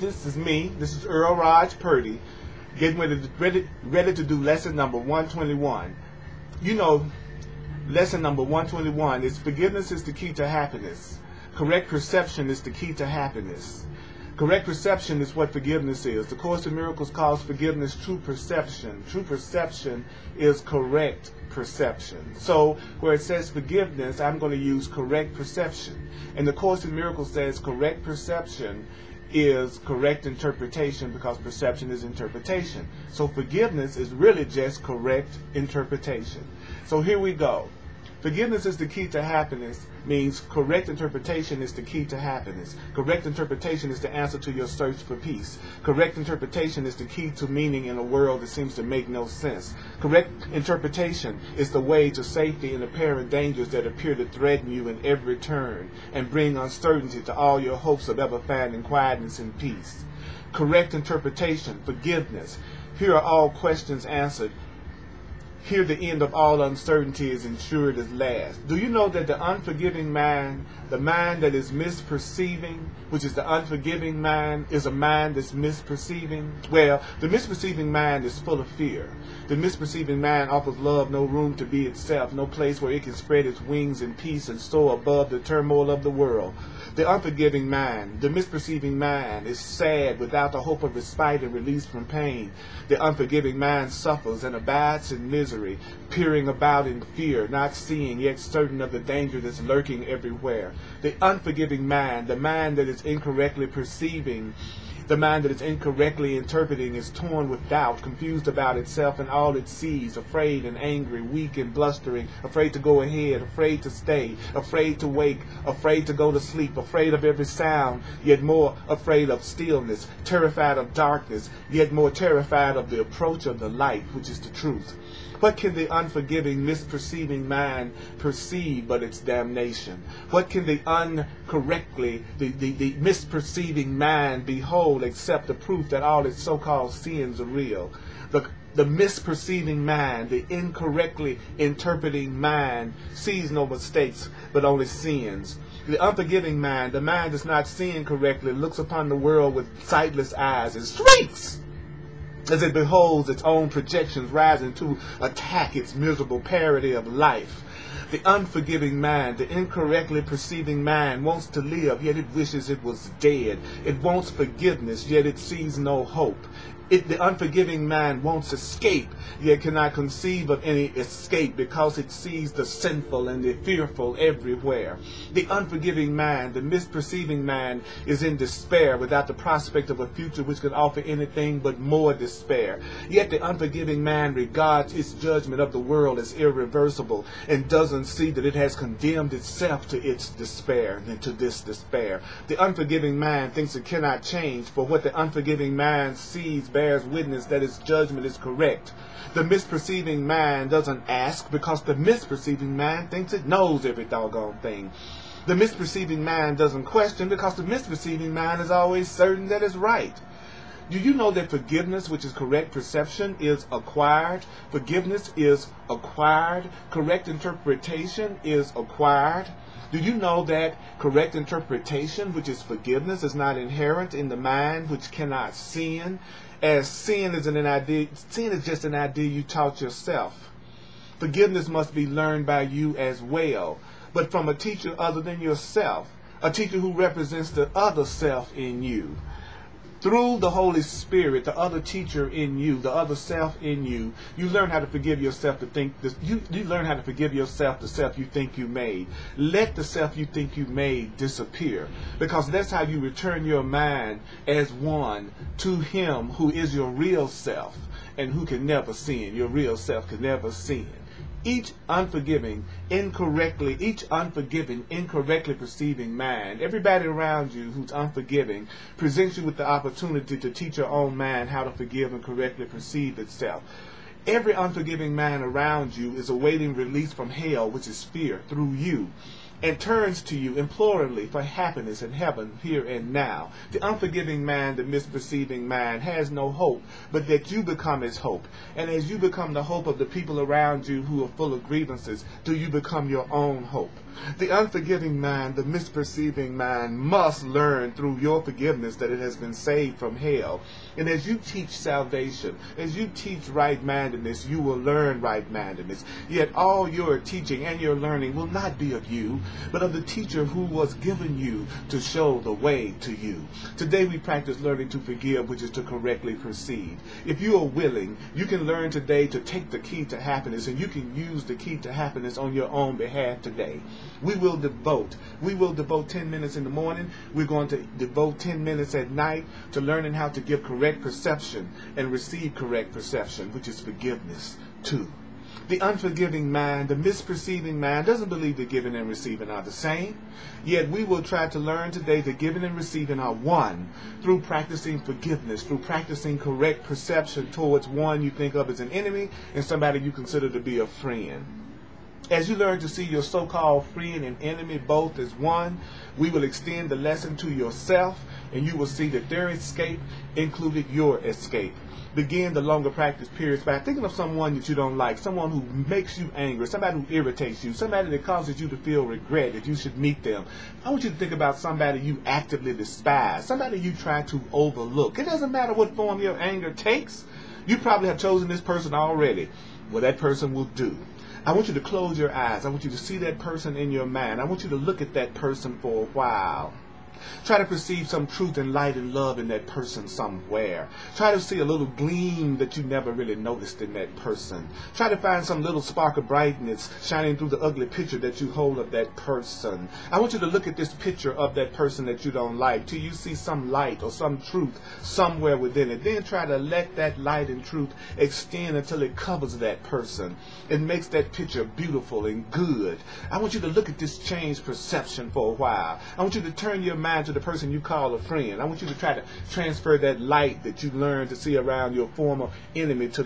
This is me. This is Earl Raj Purdy, getting ready to do lesson number 121. You know, lesson number 121 is forgiveness is the key to happiness. Correct perception is the key to happiness. Correct perception is what forgiveness is. The Course in Miracles calls forgiveness true perception. True perception is correct perception. So where it says forgiveness, I'm going to use correct perception. And the Course in Miracles says correct perception is correct interpretation, because perception is interpretation. So forgiveness is really just correct interpretation. So here we go. Forgiveness is the key to happiness means correct interpretation is the key to happiness. Correct interpretation is the answer to your search for peace. Correct interpretation is the key to meaning in a world that seems to make no sense. Correct interpretation is the way to safety in apparent dangers that appear to threaten you in every turn and bring uncertainty to all your hopes of ever finding quietness and peace. Correct interpretation, forgiveness. Here are all questions answered. Here the end of all uncertainty is ensured at last. Do you know that the unforgiving mind, the mind that is misperceiving, which is the unforgiving mind, is a mind that's misperceiving? Well, the misperceiving mind is full of fear. The misperceiving mind offers love no room to be itself, no place where it can spread its wings in peace and soar above the turmoil of the world. The unforgiving mind, the misperceiving mind, is sad without the hope of respite and release from pain. The unforgiving mind suffers and abides in misery, peering about in fear, not seeing, yet certain of the danger that's lurking everywhere. The unforgiving mind, the mind that is incorrectly perceiving, the mind that is incorrectly interpreting, is torn with doubt, confused about itself and all it sees, afraid and angry, weak and blustering, afraid to go ahead, afraid to stay, afraid to wake, afraid to go to sleep, afraid of every sound, yet more afraid of stillness, terrified of darkness, yet more terrified of the approach of the light, which is the truth. What can the unforgiving, misperceiving mind perceive but its damnation? What can the misperceiving mind behold except the proof that all its so-called sins are real? The misperceiving mind, the incorrectly interpreting mind, sees no mistakes but only sins. The unforgiving mind, the mind that's not seeing correctly, looks upon the world with sightless eyes and shrieks as it beholds its own projections rising to attack its miserable parody of life. The unforgiving mind, the incorrectly perceiving mind, wants to live, yet it wishes it was dead. It wants forgiveness, yet it sees no hope. The unforgiving mind wants escape, yet cannot conceive of any escape because it sees the sinful and the fearful everywhere. The unforgiving mind, the misperceiving mind, is in despair without the prospect of a future which could offer anything but more despair. Yet the unforgiving mind regards its judgment of the world as irreversible and doesn't see that it has condemned itself to its despair and to this despair. The unforgiving mind thinks it cannot change, for what the unforgiving mind sees bears witness that its judgment is correct. The misperceiving mind doesn't ask, because the misperceiving mind thinks it knows every doggone thing. The misperceiving mind doesn't question, because the misperceiving mind is always certain that it's right. Do you know that forgiveness, which is correct perception, is acquired? Forgiveness is acquired. Correct interpretation is acquired. Do you know that correct interpretation, which is forgiveness, is not inherent in the mind which cannot sin? As sin is just an idea you taught yourself. Forgiveness must be learned by you as well, but from a teacher other than yourself, a teacher who represents the other self in you. Through the Holy Spirit, the other teacher in you, the other self in you, you learn how to forgive yourself to think. You learn how to forgive yourself, the self you think you made. Let the self you think you made disappear, because that's how you return your mind as one to Him who is your real self and who can never sin. Your real self can never sin. Each unforgiving, incorrectly perceiving mind, everybody around you who's unforgiving, presents you with the opportunity to teach your own mind how to forgive and correctly perceive itself. Every unforgiving mind around you is awaiting release from hell, which is fear, through you, and turns to you imploringly for happiness in heaven here and now. The unforgiving mind, the misperceiving mind, has no hope but that you become its hope. And as you become the hope of the people around you who are full of grievances, do you become your own hope? The unforgiving mind, the misperceiving mind, must learn through your forgiveness that it has been saved from hell. And as you teach salvation, as you teach right-mindedness, you will learn right-mindedness. Yet all your teaching and your learning will not be of you, but of the teacher who was given you to show the way to you. Today we practice learning to forgive, which is to correctly proceed. If you are willing, you can learn today to take the key to happiness, and you can use the key to happiness on your own behalf today. We will devote 10 minutes in the morning. We're going to devote 10 minutes at night to learning how to give correct perception and receive correct perception, which is forgiveness too. The unforgiving mind, the misperceiving mind, doesn't believe that giving and receiving are the same. Yet we will try to learn today that giving and receiving are one through practicing forgiveness, through practicing correct perception towards one you think of as an enemy and somebody you consider to be a friend. As you learn to see your so-called friend and enemy both as one, we will extend the lesson to yourself, and you will see that their escape included your escape. Begin the longer practice periods by thinking of someone that you don't like, someone who makes you angry, somebody who irritates you, somebody that causes you to feel regret that you should meet them. I want you to think about somebody you actively despise, somebody you try to overlook. It doesn't matter what form your anger takes. You probably have chosen this person already. Well, that person will do. I want you to close your eyes. I want you to see that person in your mind. I want you to look at that person for a while. Try to perceive some truth and light and love in that person somewhere. Try to see a little gleam that you never really noticed in that person. Try to find some little spark of brightness shining through the ugly picture that you hold of that person. I want you to look at this picture of that person that you don't like till you see some light or some truth somewhere within it. Then try to let that light and truth extend until it covers that person. It makes that picture beautiful and good. I want you to look at this changed perception for a while. I want you to turn your mind to the person you call a friend. I want you to try to transfer that light that you learned to see around your former enemy to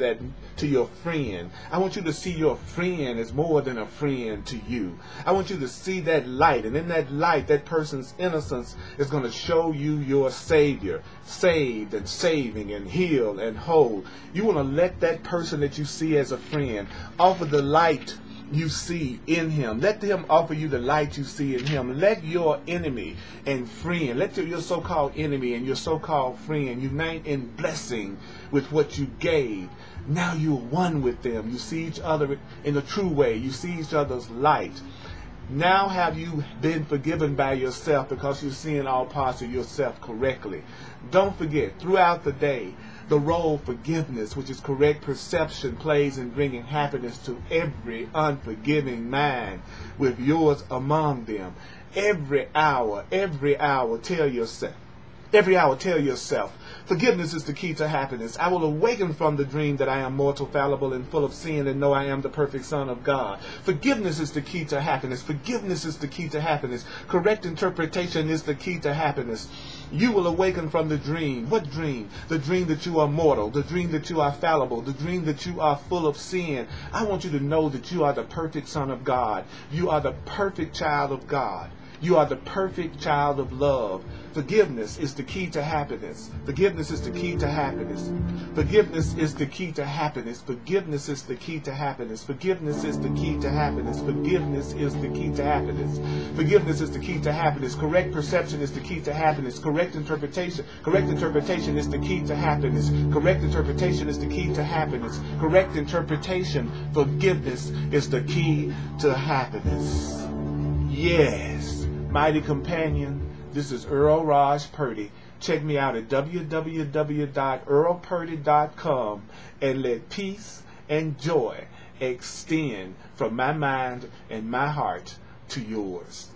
your friend. I want you to see your friend as more than a friend to you. I want you to see that light, and in that light, that person's innocence is going to show you your Savior, saved and saving and healed and whole. You want to let that person that you see as a friend offer the light you see in him. Let him offer you the light you see in him. Let your enemy and friend, let your so-called enemy and your so-called friend unite in blessing with what you gave. Now you're one with them. You see each other in a true way. You see each other's light. Now have you been forgiven by yourself because you're seeing all parts of yourself correctly. Don't forget, throughout the day, the role forgiveness, which is correct perception, plays in bringing happiness to every unforgiving mind, with yours among them. Every hour, tell yourself. Every hour, tell yourself, forgiveness is the key to happiness. I will awaken from the dream that I am mortal, fallible, and full of sin, and know I am the perfect Son of God. Forgiveness is the key to happiness. Forgiveness is the key to happiness. Correct interpretation is the key to happiness. You will awaken from the dream. What dream? The dream that you are mortal, the dream that you are fallible, the dream that you are full of sin. I want you to know that you are the perfect Son of God. You are the perfect child of God. You are the perfect child of love. Forgiveness is the key to happiness. Forgiveness is the key to happiness. Forgiveness is the key to happiness. Forgiveness is the key to happiness. Forgiveness is the key to happiness. Forgiveness is the key to happiness. Forgiveness is the key to happiness. Correct perception is the key to happiness. Correct interpretation is the key to happiness. Correct interpretation is the key to happiness. Correct interpretation, forgiveness is the key to happiness. Yes. Mighty companion, this is Earl Raj Purdy. Check me out at www.earlpurdy.com and let peace and joy extend from my mind and my heart to yours.